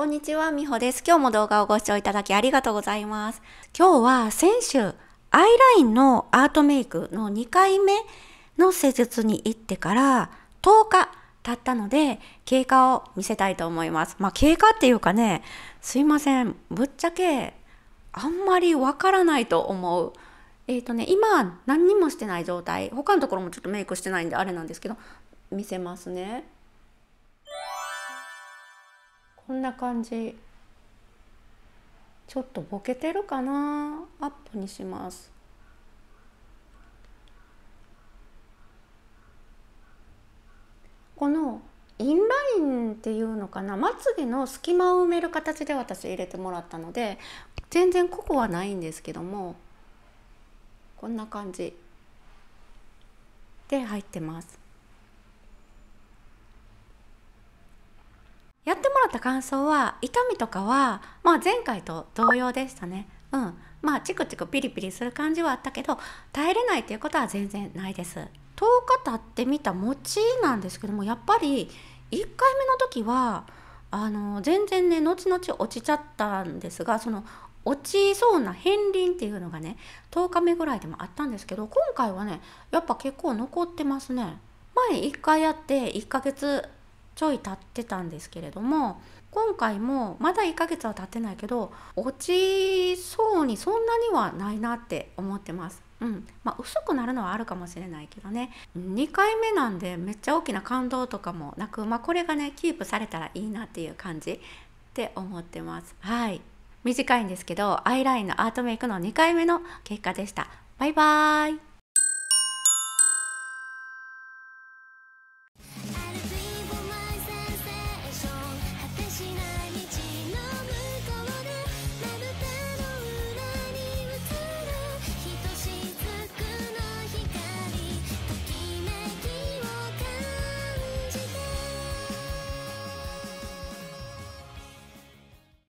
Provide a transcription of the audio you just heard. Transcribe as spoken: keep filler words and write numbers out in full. こんにちは、みほです。今日も動画をご視聴いただきありがとうございます。今日は先週、アイラインのアートメイクのにかいめの施術に行ってからとおか経ったので、経過を見せたいと思います。まあ経過っていうかね、すいません、ぶっちゃけあんまりわからないと思う。えっとね、今何にもしてない状態、他のところもちょっとメイクしてないんであれなんですけど、見せますね。こんな感じ。ちょっとボケてるかな、アップにします。このインラインっていうのかな、まつげの隙間を埋める形で私入れてもらったので、全然濃くはないんですけども、こんな感じで入ってます。やってもらった感想は、痛みとかは、まあ、前回と同様でしたね。うん、まあチクチクピリピリする感じはあったけど、耐えれないっていうことは全然ないです。とおか経ってみた餅なんですけども、やっぱりいっかいめの時はあの全然ね、後々落ちちゃったんですが、その落ちそうな片鱗っていうのがね、とおかめぐらいでもあったんですけど、今回はねやっぱ結構残ってますね。前いっかいやっていっかげつちょい経ってたんですけれども、今回もまだいっかげつは経ってないけど、落ちそうにそんなにはないなって思ってます。うん、まあ薄くなるのはあるかもしれないけどね。にかいめなんでめっちゃ大きな感動とかもなく、まあこれがねキープされたらいいなっていう感じって思ってます。はい、短いんですけど、アイラインのアートメイクのにかいめの結果でした。バイバーイ。